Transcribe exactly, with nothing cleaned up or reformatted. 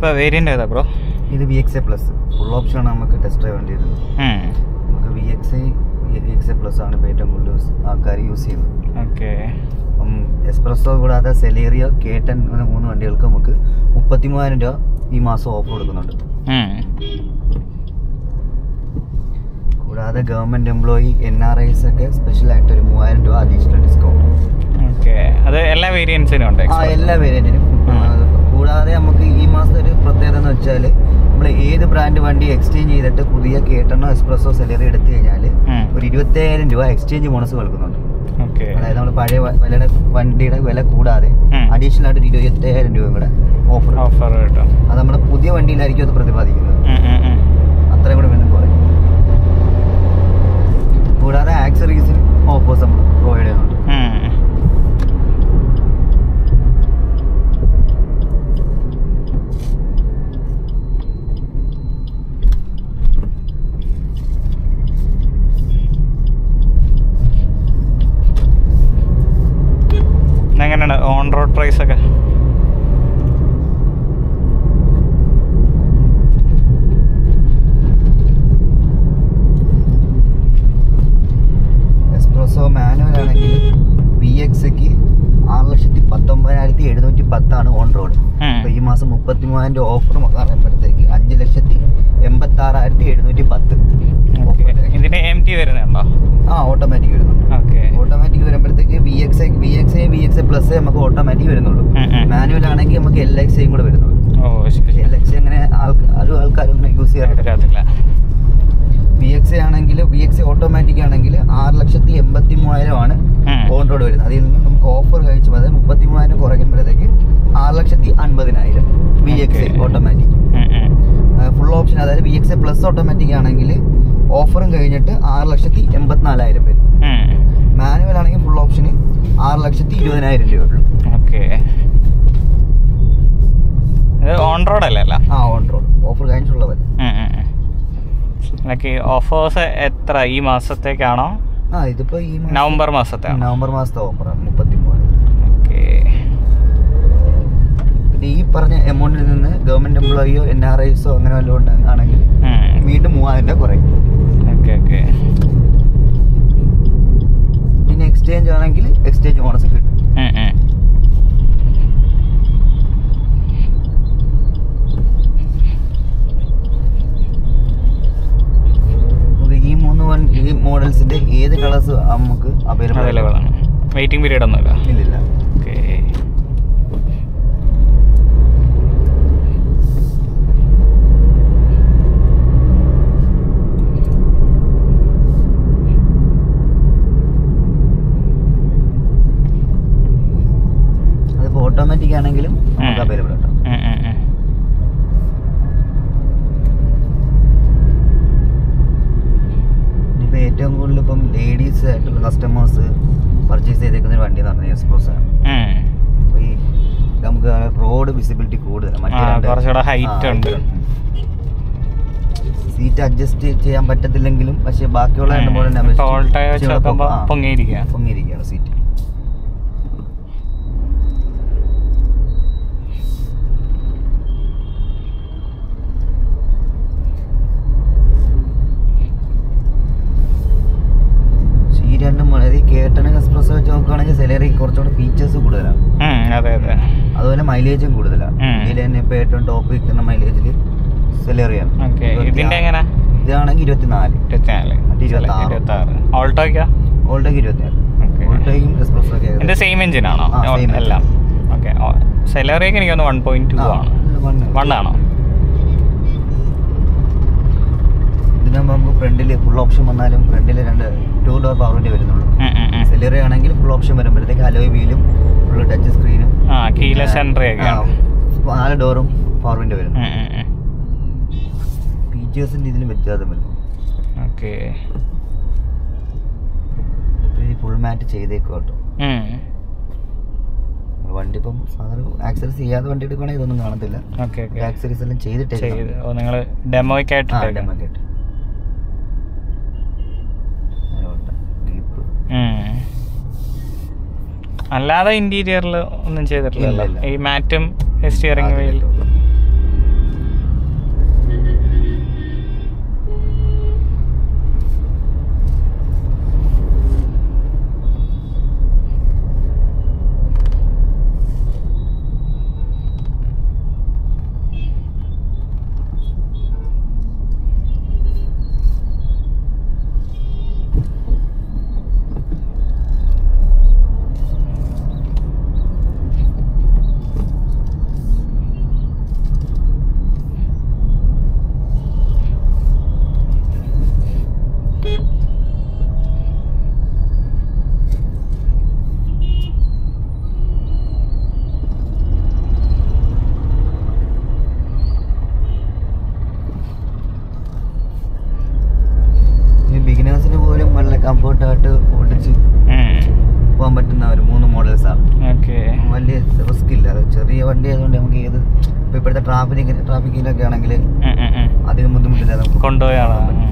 variant bro? This is V X A Plus. Full option we test drive. Hmm. V X A, V X A Plus we use it. Okay. Espresso is Celeria, K ten, and we have off-road. The government employee, N R Is, special actor, and additional discount. Okay. That's all variants in context? Yes, all variants. We have a brand of exchange that we have espresso celery. We have an exchange. Okay. We have an additional offer. Offer. We have an additional offer. We have accessories offer. On-road price okay. Espresso manual V X A ki six lakh nineteen thousand seven hundred ten on-road. So ee maasam thirty-three thousand offer karanambathekku five lakh eighty-six thousand seven hundred ten. Okay. Indine empty varunna ah automatic varunna. Okay. Automatic varumbothekku VXA VXA VXA plus നമുക്ക് automatic വരുന്നുള്ളൂ. Manual ആണെങ്കിൽ നമുക്ക് L X A കൂടി വരുന്നുള്ളൂ. ഓ ശരി. L X A അങ്ങനെ ആൾക്കാരൊന്നും use ചെയ്യാറില്ല. V X A ആണെങ്കിൽ V X A automatic ആണെങ്കിൽ six lakh eighty-three thousand ആണ് on road വരുന്നത്. അതിൽ നിന്ന് നമുക്ക് ഓഫർ കഴിച്ചു അതായത് thirty-three thousand കുറയ്ക്കുമ്പോഴേക്ക് six lakh fifty thousand V X A automatic. Full option അതായത് V X A plus automatic ആണെങ്കിൽ ഓഫറും കഴിഞ്ഞിട്ട് six lakh eighty-four thousand വരും. Manual is full option six lakh twenty thousand. Okay. On road on road. Offer like offers etra ee maasathekku aano ah idipo ee November maasathekku November maasathe offer thirty-three. Okay. Ee parna amount il ninnu government employee o N R Is o angane vallu undaanengil veendum three thousand korayum. Okay okay. Exchange on exchange on a secret. The models either colors available. Waiting period on the okay. Automatic anangilum namukku available atto ipo ettom koodal ipo ladies aayittulla customers purchase cheyidekkunna vandi nanu espresso mm ee namukku road visibility koodala mattu korchoda height undu seat adjust cheyan pattathillengilum pakshe baakiyulla rendu model namukku tall tire cheyakamba pongi irikka pongi irikka seat. Celery corchon features good. Other mileage good. Then patent topic and mileage. Celery. Okay. They are not good. All together. All together. Okay. The same engine. Okay. Celery can go one point two. One. Friendly full option on the friendly and two door power development. Celery and full option, remember the alloy wheel, full touch screen, keyless entry, all door power window. Features in the middle. Okay. Full mat chase they caught. One tip of access the other one did go on the other. Okay, okay. Access and chase it. Demo cat. Demo cat. Hmm. All other interior, no, no, no. A matum, a steering wheel. Paper the traffic, traffic in a